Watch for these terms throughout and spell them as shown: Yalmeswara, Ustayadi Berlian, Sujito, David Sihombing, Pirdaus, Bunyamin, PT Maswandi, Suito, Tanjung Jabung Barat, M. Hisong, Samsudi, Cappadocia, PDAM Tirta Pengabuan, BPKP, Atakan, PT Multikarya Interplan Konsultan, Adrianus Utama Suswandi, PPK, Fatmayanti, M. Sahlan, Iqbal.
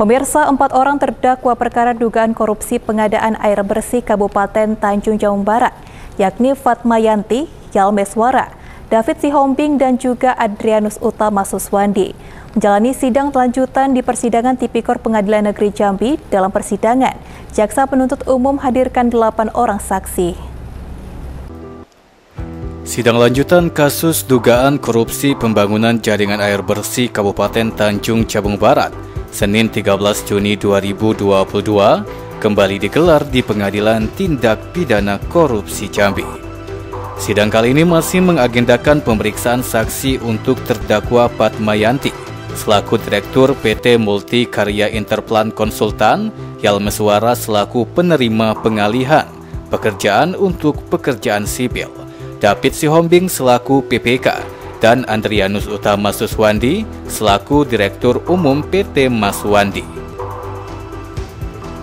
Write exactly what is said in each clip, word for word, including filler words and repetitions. Pemirsa, empat orang terdakwa perkara dugaan korupsi pengadaan air bersih Kabupaten Tanjung Jabung Barat, yakni Fatmayanti, Yalmeswara, David Sihombing, dan juga Adrianus Utama Suswandi, menjalani sidang lanjutan di persidangan tipikor Pengadilan Negeri Jambi. Dalam persidangan, jaksa penuntut umum hadirkan delapan orang saksi. Sidang lanjutan kasus dugaan korupsi pembangunan jaringan air bersih Kabupaten Tanjung Jabung Barat, Senin tiga belas Juni dua ribu dua puluh dua kembali digelar di Pengadilan Tindak Pidana Korupsi Jambi. Sidang kali ini masih mengagendakan pemeriksaan saksi untuk terdakwa Fatmayanti selaku Direktur P T Multikarya Interplan Konsultan, Yalmeswara selaku penerima pengalihan pekerjaan untuk pekerjaan sipil, David Sihombing selaku P P K, dan Adrianus Utama Suswandi selaku Direktur Umum P T Maswandi.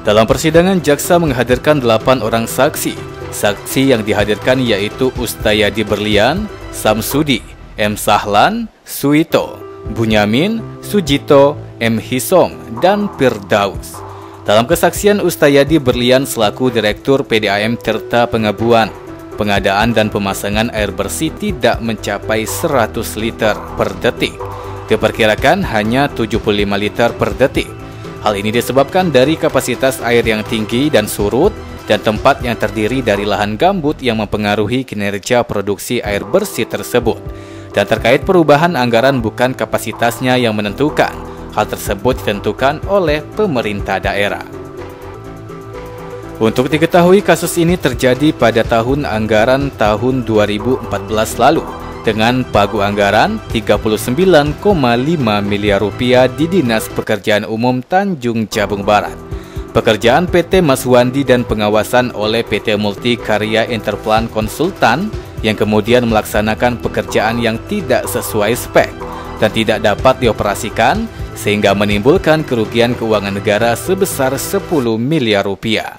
Dalam persidangan, jaksa menghadirkan delapan orang saksi. Saksi yang dihadirkan yaitu Ustayadi Berlian, Samsudi, M. Sahlan, Suito, Bunyamin, Sujito, M. Hisong, dan Pirdaus. Dalam kesaksian, Ustayadi Berlian selaku Direktur P D A M Tirta Pengabuan, pengadaan dan pemasangan air bersih tidak mencapai seratus liter per detik, diperkirakan hanya tujuh puluh lima liter per detik. Hal ini disebabkan dari kapasitas air yang tinggi dan surut, dan tempat yang terdiri dari lahan gambut yang mempengaruhi kinerja produksi air bersih tersebut. Dan terkait perubahan anggaran bukan kapasitasnya yang menentukan, hal tersebut ditentukan oleh pemerintah daerah. Untuk diketahui, kasus ini terjadi pada tahun anggaran tahun dua ribu empat belas lalu dengan pagu anggaran tiga puluh sembilan koma lima miliar rupiah di Dinas Pekerjaan Umum Tanjung Jabung Barat. Pekerjaan P T Maswandi dan pengawasan oleh P T Multikarya Interplan Konsultan yang kemudian melaksanakan pekerjaan yang tidak sesuai spek dan tidak dapat dioperasikan sehingga menimbulkan kerugian keuangan negara sebesar sepuluh miliar rupiah.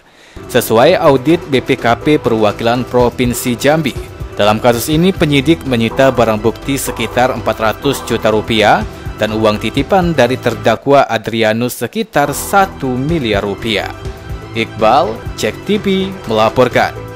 Sesuai audit B P K P Perwakilan Provinsi Jambi, dalam kasus ini penyidik menyita barang bukti sekitar empat ratus juta rupiah dan uang titipan dari terdakwa Adrianus sekitar satu miliar rupiah. Iqbal, Cek T V, melaporkan.